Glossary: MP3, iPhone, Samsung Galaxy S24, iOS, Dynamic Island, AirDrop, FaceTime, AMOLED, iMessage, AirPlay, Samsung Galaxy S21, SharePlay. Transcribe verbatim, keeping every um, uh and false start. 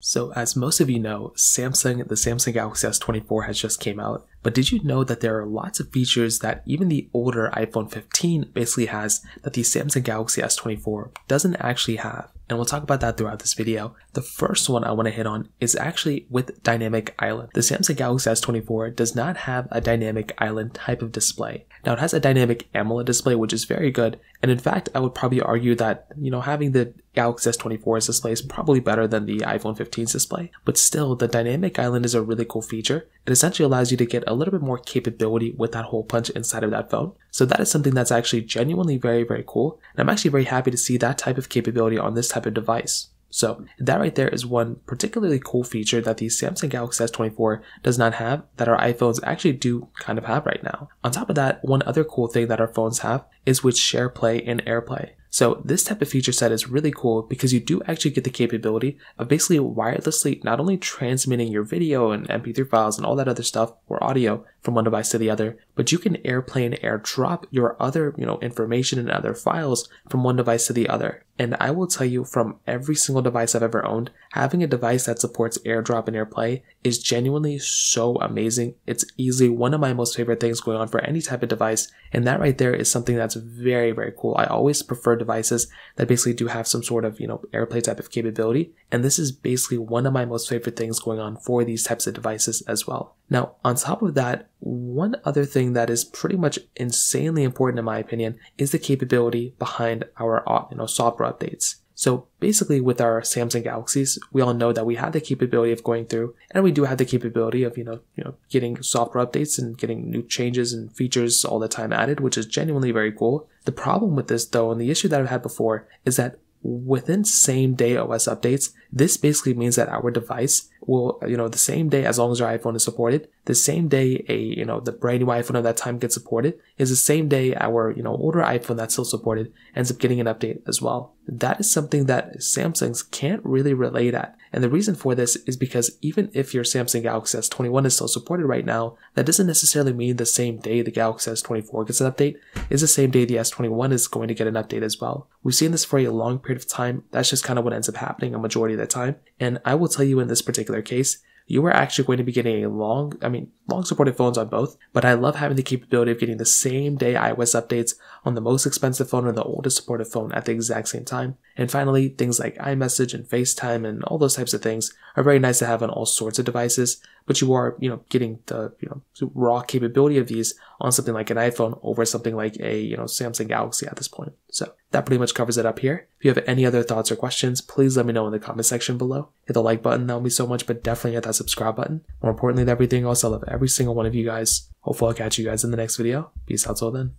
So as most of you know, Samsung, the Samsung Galaxy S twenty-four has just came out. But did you know that there are lots of features that even the older iPhone fifteen basically has that the Samsung Galaxy S twenty-four doesn't actually have? And we'll talk about that throughout this video. The first one I want to hit on is actually with Dynamic Island. The Samsung Galaxy S twenty-four does not have a Dynamic Island type of display. Now it has a dynamic AMOLED display, which is very good. And in fact, I would probably argue that, you know, having the Galaxy S twenty-four's display is probably better than the iPhone fifteen's display. But still, the Dynamic Island is a really cool feature. It essentially allows you to get a little bit more capability with that hole punch inside of that phone. So that is something that's actually genuinely very, very cool. And I'm actually very happy to see that type of capability on this type of device. So that right there is one particularly cool feature that the Samsung Galaxy S twenty-four does not have that our iPhones actually do kind of have right now. On top of that, one other cool thing that our phones have is with SharePlay and AirPlay. So this type of feature set is really cool because you do actually get the capability of basically wirelessly not only transmitting your video and M P three files and all that other stuff or audio from one device to the other, but you can AirPlay and AirDrop your other, you know, information and other files from one device to the other. And I will tell you, from every single device I've ever owned, having a device that supports AirDrop and AirPlay is genuinely so amazing. It's easily one of my most favorite things going on for any type of device. And that right there is something that's very, very cool. I always prefer devices that basically do have some sort of, you know, AirPlay type of capability. And this is basically one of my most favorite things going on for these types of devices as well. Now, on top of that, one other thing that is pretty much insanely important in my opinion is the capability behind our, you know, software updates. So basically with our Samsung Galaxies, we all know that we have the capability of going through, and we do have the capability of, you know, you know, getting software updates and getting new changes and features all the time added, which is genuinely very cool. The problem with this though, and the issue that I've had before, is that within same day O S updates, this basically means that our device will, you know, the same day, as long as our iPhone is supported, the same day a, you know, the brand new iPhone of that time gets supported is the same day our, you know, older iPhone that's still supported ends up getting an update as well. That is something that Samsungs can't really relate at. And the reason for this is because even if your Samsung Galaxy S twenty-one is still supported right now, that doesn't necessarily mean the same day the Galaxy S twenty-four gets an update is the same day the S twenty-one is going to get an update as well. We've seen this for a long period of time. That's just kind of what ends up happening a majority of the time. And I will tell you, in this particular case, you are actually going to be getting a long, I mean, long supported phones on both, but I love having the capability of getting the same day iOS updates on the most expensive phone and the oldest supported phone at the exact same time. And finally, things like iMessage and FaceTime and all those types of things are very nice to have on all sorts of devices, but you are, you know, getting the, you know, raw capability of these on something like an iPhone over something like a, you know, Samsung Galaxy at this point. So that pretty much covers it up here. If you have any other thoughts or questions, please let me know in the comment section below. Hit the like button, that would be so much, but definitely hit that subscribe button. More importantly than everything else, I love every single one of you guys. Hopefully I'll catch you guys in the next video. Peace out till then.